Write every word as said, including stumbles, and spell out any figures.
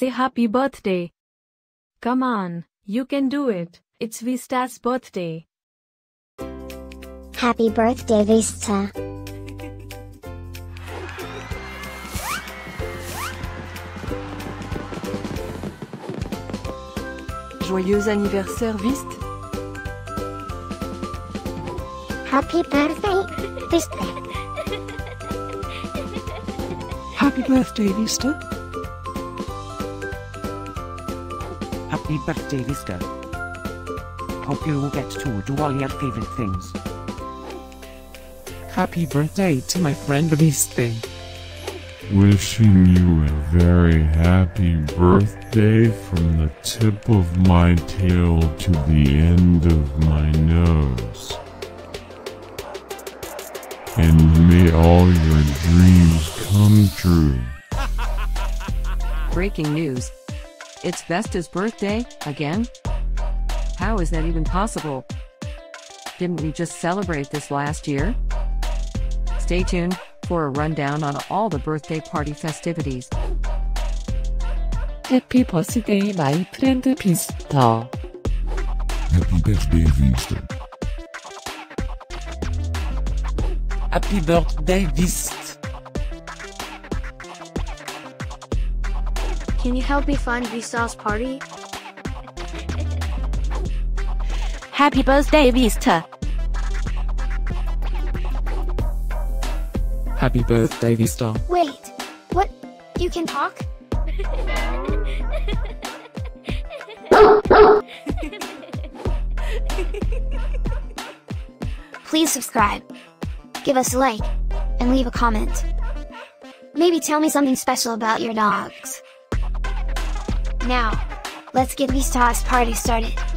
say happy birthday. Come on, you can do it. It's Vesta's birthday. Happy birthday, Vesta. Joyeux anniversaire, Vesta. Happy birthday, Vesta. Happy birthday, Vesta. Happy birthday, Vesta. Hope you will get to do all your favorite things. Happy birthday to my friend Vesta. Wishing you a very happy birthday from the tip of my tail to the end of my nose. And may all your dreams come true. Breaking news. It's Vesta's birthday, again? How is that even possible? Didn't we just celebrate this last year? Stay tuned for a rundown on all the birthday party festivities. Happy birthday, my friend Vesta. Happy birthday, Vesta. Happy birthday, Vesta. Can you help me find Vesta's party? Happy birthday, Vesta. Happy birthday, Vesta. Wait, what? You can talk? Please subscribe, give us a like, and leave a comment. Maybe tell me something special about your dogs. Now, let's get Vesta's party started.